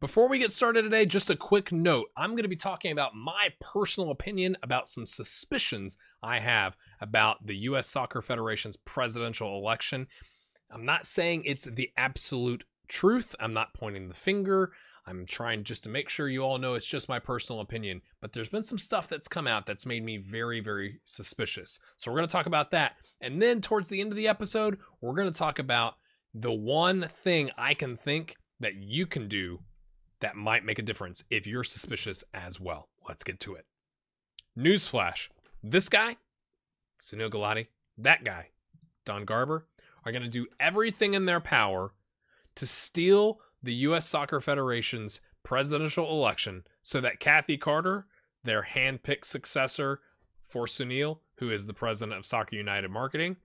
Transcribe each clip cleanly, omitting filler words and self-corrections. Before we get started today, just a quick note. I'm going to be talking about my personal opinion about some suspicions I have about the U.S. Soccer Federation's presidential election. I'm not saying it's the absolute truth. I'm not pointing the finger. I'm trying just to make sure you all know it's just my personal opinion, but there's been some stuff that's come out that's made me very, very suspicious. So we're going to talk about that. And then towards the end of the episode, we're going to talk about the one thing I can think that you can do that might make a difference if you're suspicious as well. Let's get to it. Newsflash. This guy, Sunil Gulati, that guy, Don Garber, are going to do everything in their power to steal the U.S. Soccer Federation's presidential election so that Kathy Carter, their hand-picked successor for Sunil, who is the president of Soccer United Marketing,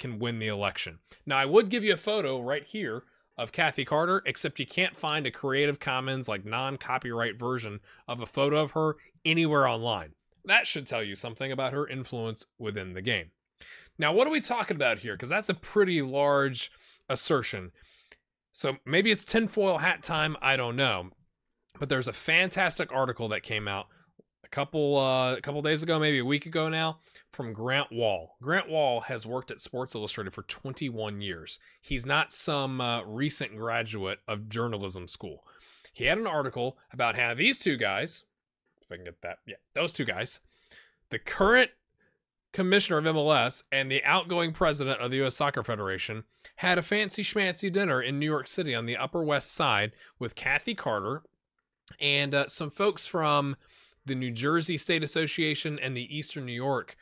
can win the election. Now, I would give you a photo right here of Kathy Carter, except you can't find a Creative Commons, like non-copyright version of a photo of her anywhere online. That should tell you something about her influence within the game. Now, what are we talking about here? Because that's a pretty large assertion. So maybe it's tinfoil hat time, I don't know. But there's a fantastic article that came out a couple days ago, maybe a week ago now, from Grant Wall. Grant Wall has worked at Sports Illustrated for 21 years. He's not some recent graduate of journalism school. He had an article about how these two guys, if I can get that, yeah, those two guys, the current commissioner of MLS and the outgoing president of the U.S. Soccer Federation, had a fancy schmancy dinner in New York City on the Upper West Side with Kathy Carter and some folks from the New Jersey State Association and the Eastern New York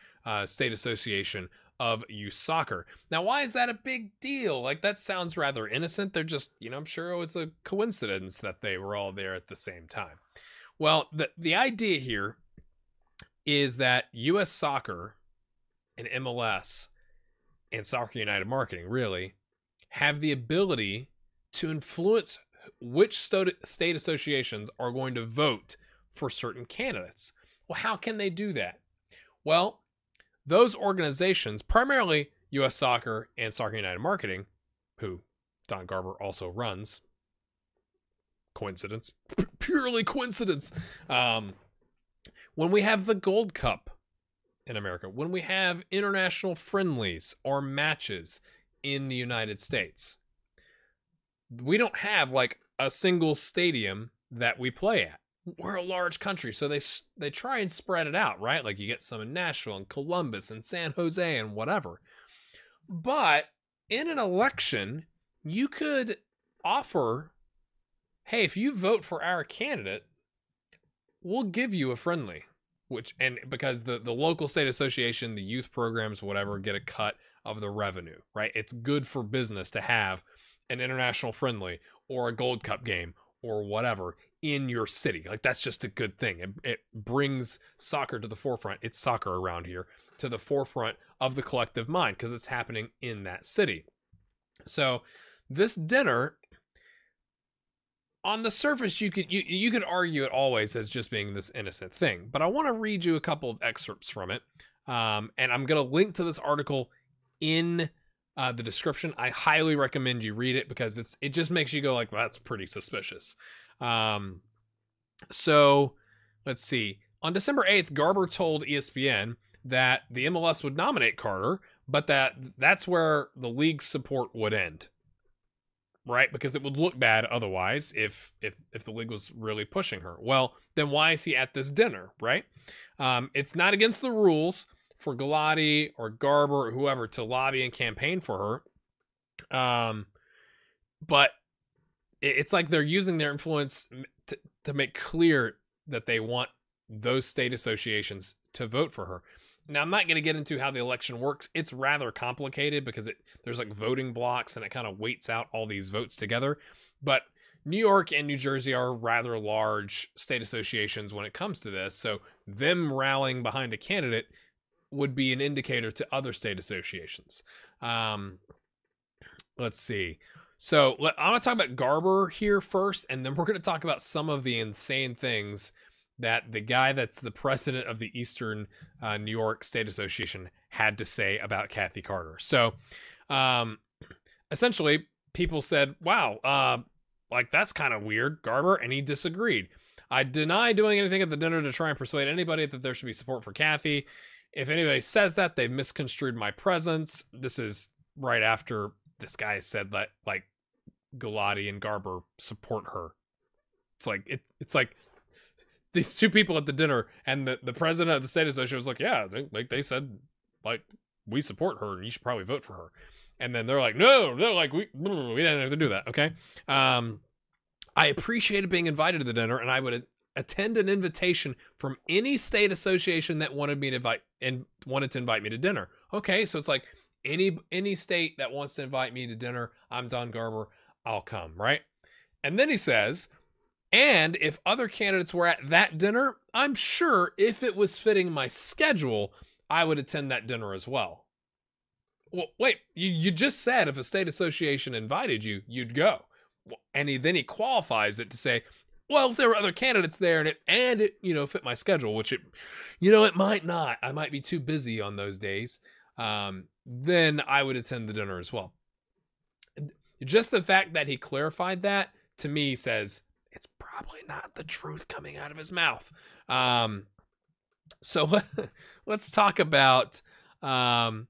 State Association of youth soccer. Now, why is that a big deal? Like, that sounds rather innocent. They're just, you know, I'm sure it was a coincidence that they were all there at the same time. Well, the idea here is that U.S. Soccer and MLS and Soccer United Marketing really have the ability to influence which state associations are going to vote for certain candidates. Well, how can they do that? Well, those organizations, primarily U.S. Soccer and Soccer United Marketing, who Don Garber also runs, coincidence, purely coincidence. When we have the Gold Cup in America, when we have international friendlies or matches in the United States, we don't have like a single stadium that we play at. We're a large country, so they try and spread it out, right? Like, you get some in Nashville and Columbus and San Jose and whatever. But in an election, you could offer, hey, if you vote for our candidate, we'll give you a friendly. Because the local state association, the youth programs, whatever, get a cut of the revenue, right? It's good for business to have an international friendly or a Gold Cup game or whatever in your city. Like, that's just a good thing. It brings soccer to the forefront. It's soccer around here to the forefront of the collective mind because it's happening in that city. So this dinner, on the surface, you could argue it always as just being this innocent thing, but I want to read you a couple of excerpts from it, and I'm going to link to this article in the description. I highly recommend you read it because it just makes you go like, well, that's pretty suspicious. So let's see. On December 8th, Garber told ESPN that the MLS would nominate Carter, but that's where the league's support would end. Right? Because it would look bad otherwise if the league was really pushing her. Well, then why is he at this dinner, right? It's not against the rules for Gulati or Garber or whoever to lobby and campaign for her. But it's like they're using their influence to make clear that they want those state associations to vote for her. Now, I'm not going to get into how the election works. It's rather complicated because there's like voting blocks and it kind of weights out all these votes together. But New York and New Jersey are rather large state associations when it comes to this. So them rallying behind a candidate would be an indicator to other state associations. Let's see. So I'm going to talk about Garber here first, and then we're going to talk about some of the insane things that the guy that's the president of the Eastern New York State Association had to say about Kathy Carter. So essentially, people said, wow, like, that's kind of weird, Garber, and he disagreed. I deny doing anything at the dinner to try and persuade anybody that there should be support for Kathy. If anybody says that, they've misconstrued my presence. This is right after this guy said that, like, Gulati and Garber support her. It's like, it's like these two people at the dinner, and the president of the state association was like, yeah, they said, like, we support her and you should probably vote for her. And then they're like, no, like, we didn't have to do that. Okay. I appreciated being invited to the dinner, and I would attend an invitation from any state association that wanted me to invite and wanted to invite me to dinner. Okay. So it's like any state that wants to invite me to dinner, I'm Don Garber, I'll come. Right. And then he says, and if other candidates were at that dinner, I'm sure if it was fitting my schedule, I would attend that dinner as well. Well, wait, you just said if a state association invited you, you'd go. And then he qualifies it to say, well, if there were other candidates there and it, you know, fit my schedule, which it, you know, it might not, I might be too busy on those days. Then I would attend the dinner as well. Just the fact that he clarified that to me says it's probably not the truth coming out of his mouth. So let's talk about Sal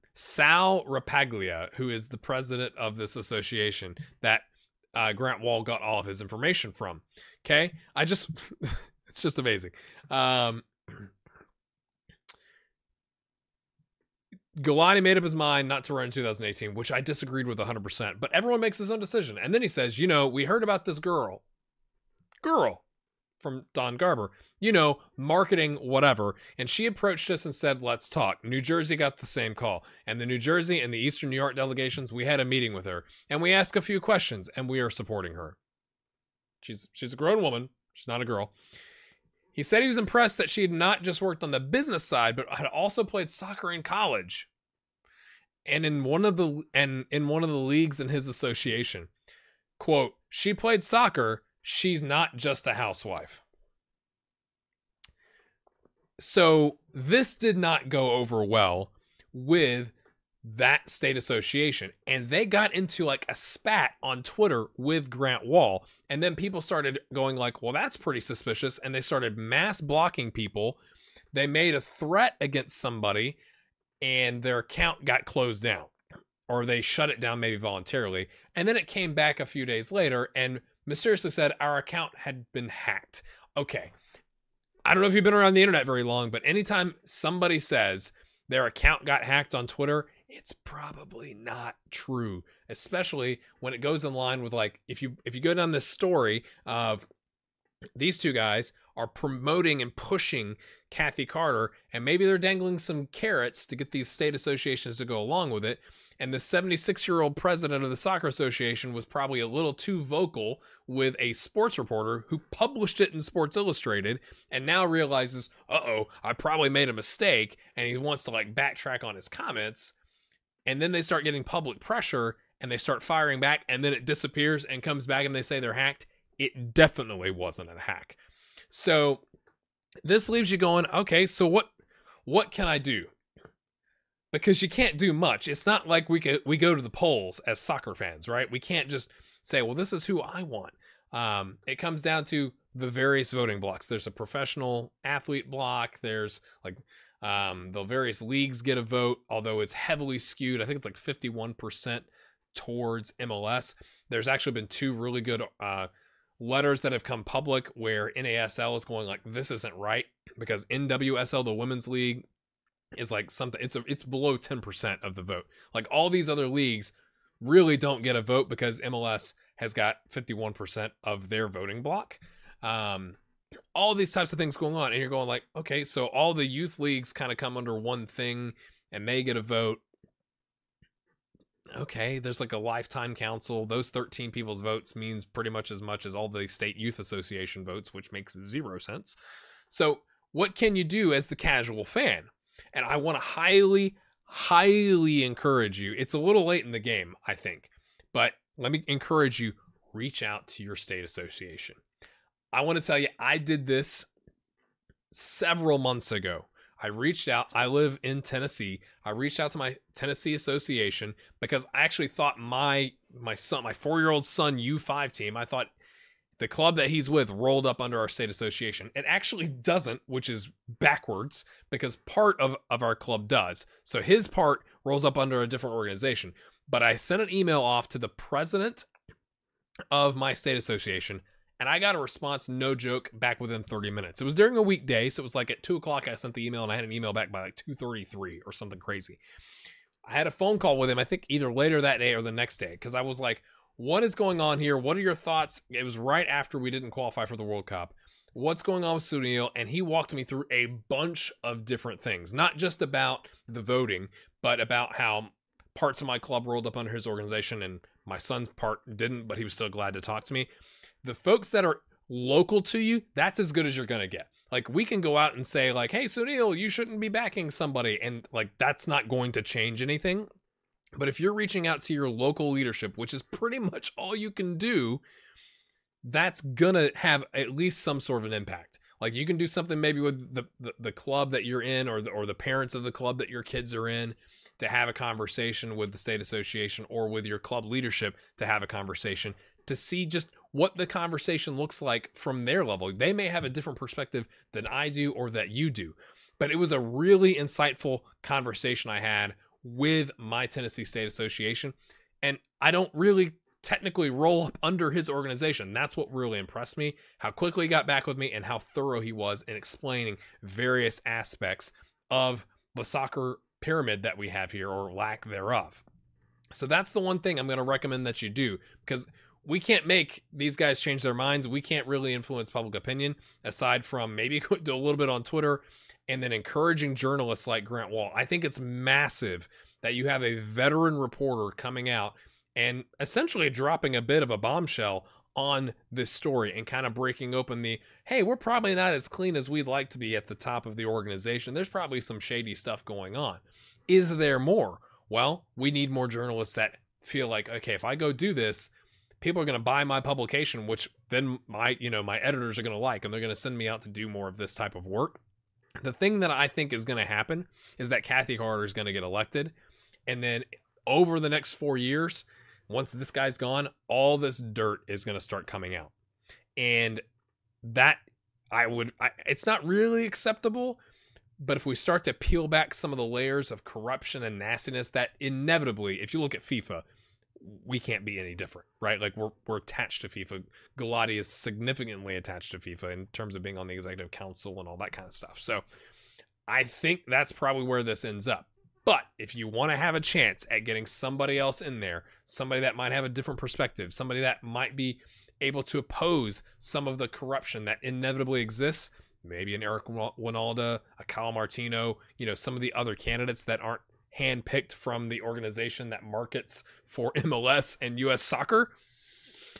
Rapaglia, who is the president of this association that Grant Wall got all of his information from. Okay. It's just amazing. Gulati made up his mind not to run in 2018, which I disagreed with 100%, but everyone makes his own decision. And then he says, you know, we heard about this girl from Don Garber, you know, marketing, whatever. And she approached us and said, let's talk. New Jersey got the same call, and the New Jersey and the Eastern New York delegations, we had a meeting with her and we asked a few questions, and we are supporting her. She's a grown woman. She's not a girl. He said he was impressed that she had not just worked on the business side, but had also played soccer in college and in one of the leagues in his association. Quote, she played soccer. She's not just a housewife. So this did not go over well with that state association. And they got into like a spat on Twitter with Grant Wall. And then people started going like, well, that's pretty suspicious. And they started mass blocking people. They made a threat against somebody and their account got closed down, or they shut it down maybe voluntarily. And then it came back a few days later and mysteriously said our account had been hacked. Okay. I don't know if you've been around the internet very long, but anytime somebody says their account got hacked on Twitter, it's probably not true, especially when it goes in line with, like, if you go down this story of these two guys are promoting and pushing Kathy Carter, and maybe they're dangling some carrots to get these state associations to go along with it. And the 76-year-old president of the Soccer Association was probably a little too vocal with a sports reporter who published it in Sports Illustrated and now realizes, uh-oh, I probably made a mistake, and he wants to, like, backtrack on his comments. And then they start getting public pressure, and they start firing back, and then it disappears and comes back, and they say they're hacked. It definitely wasn't a hack. So this leaves you going, okay, so what can I do? Because you can't do much. It's not like we go to the polls as soccer fans, right? We can't just say, well, this is who I want. It comes down to the various voting blocks. There's a professional athlete block. There's like the various leagues get a vote, although it's heavily skewed. I think it's like 51% towards MLS. There's actually been two really good letters that have come public where NASL is going like, this isn't right, because NWSL, the women's league, is like something, it's below 10% of the vote. Like all these other leagues really don't get a vote because MLS has got 51% of their voting block. All these types of things going on, and you're going like, okay, so all the youth leagues kind of come under one thing and they get a vote. Okay, there's like a lifetime council. Those 13 people's votes means pretty much as all the state youth association votes, which makes zero sense. So what can you do as the casual fan? And I want to highly, highly encourage you. It's a little late in the game, I think, but let me encourage you, reach out to your state association. I want to tell you, I did this several months ago. I reached out. I live in Tennessee. I reached out to my Tennessee association because I actually thought my 4-year-old son U5 team, I thought The club that he's with rolled up under our state association. It actually doesn't, which is backwards, because part of our club does. So his part rolls up under a different organization. But I sent an email off to the president of my state association, and I got a response, no joke, back within 30 minutes. It was during a weekday, so it was like at 2 o'clock I sent the email, and I had an email back by like 2:33 or something crazy. I had a phone call with him, I think either later that day or the next day, because I was like, what is going on here? What are your thoughts? It was right after we didn't qualify for the World Cup. What's going on with Sunil? And he walked me through a bunch of different things, not just about the voting, but about how parts of my club rolled up under his organization and my son's part didn't, but he was still glad to talk to me. The folks that are local to you, that's as good as you're going to get. Like, we can go out and say, like, hey, Sunil, you shouldn't be backing somebody. And, like, that's not going to change anything. But if you're reaching out to your local leadership, which is pretty much all you can do, that's going to have at least some sort of an impact. Like, you can do something maybe with the club that you're in, or the parents of the club that your kids are in, to have a conversation with the state association or with your club leadership, to have a conversation to see just what the conversation looks like from their level. They may have a different perspective than I do or that you do. But it was a really insightful conversation I had with my Tennessee State Association, and I don't really technically roll up under his organization. That's what really impressed me, how quickly he got back with me and how thorough he was in explaining various aspects of the soccer pyramid that we have here, or lack thereof. So that's the one thing I'm going to recommend that you do, because we can't make these guys change their minds. We can't really influence public opinion aside from maybe do a little bit on Twitter, and then encouraging journalists like Grant Wall. I think it's massive that you have a veteran reporter coming out and essentially dropping a bit of a bombshell on this story and kind of breaking open the, hey, we're probably not as clean as we'd like to be at the top of the organization. There's probably some shady stuff going on. Is there more? Well, we need more journalists that feel like, okay, if I go do this, people are going to buy my publication, which then my editors are going to like, and they're going to send me out to do more of this type of work. The thing that I think is going to happen is that Kathy Carter is going to get elected. And then over the next 4 years, once this guy's gone, all this dirt is going to start coming out. And that it's not really acceptable, but if we start to peel back some of the layers of corruption and nastiness that inevitably, if you look at FIFA, we can't be any different, right? Like we're attached to FIFA. Gulati is significantly attached to FIFA in terms of being on the executive council and all that kind of stuff. So I think that's probably where this ends up. But if you want to have a chance at getting somebody else in there, somebody that might have a different perspective, somebody that might be able to oppose some of the corruption that inevitably exists, maybe an Eric Winalda, a Kyle Martino, some of the other candidates that aren't handpicked from the organization that markets for MLS and U.S. soccer,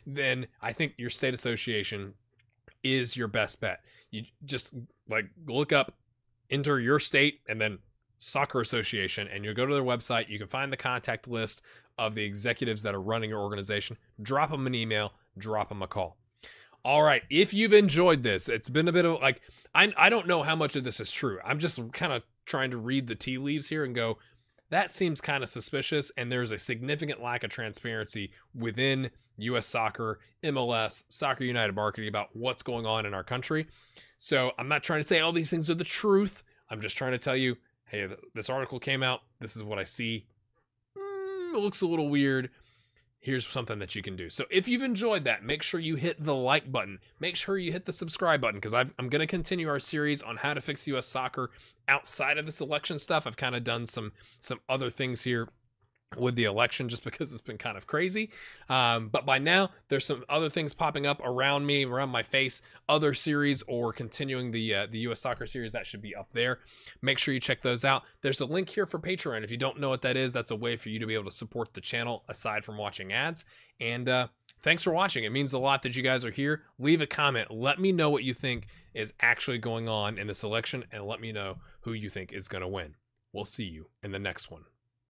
then I think your state association is your best bet. You just look up, enter your state, and then Soccer Association, and you go to their website. You can find the contact list of the executives that are running your organization. Drop them an email, drop them a call. All right, if you've enjoyed this, it's been a bit of I don't know how much of this is true. I'm just kind of trying to read the tea leaves here and go, that seems kind of suspicious, and there's a significant lack of transparency within U.S. Soccer, MLS, Soccer United Marketing about what's going on in our country. So I'm not trying to say all these things are the truth. I'm just trying to tell you, hey, this article came out. This is what I see. It looks a little weird. Here's something that you can do. So if you've enjoyed that, make sure you hit the like button. Make sure you hit the subscribe button, because I'm going to continue our series on how to fix U.S. soccer outside of this election stuff. I've kind of done some other things here with the election just because it's been kind of crazy. But by now, there's some other things popping up around me, around my face, other series, or continuing the U.S. soccer series that should be up there. Make sure you check those out. There's a link here for Patreon. If you don't know what that is, that's a way for you to be able to support the channel aside from watching ads. And thanks for watching. It means a lot that you guys are here. Leave a comment. Let me know what you think is actually going on in this election, and let me know who you think is going to win. We'll see you in the next one.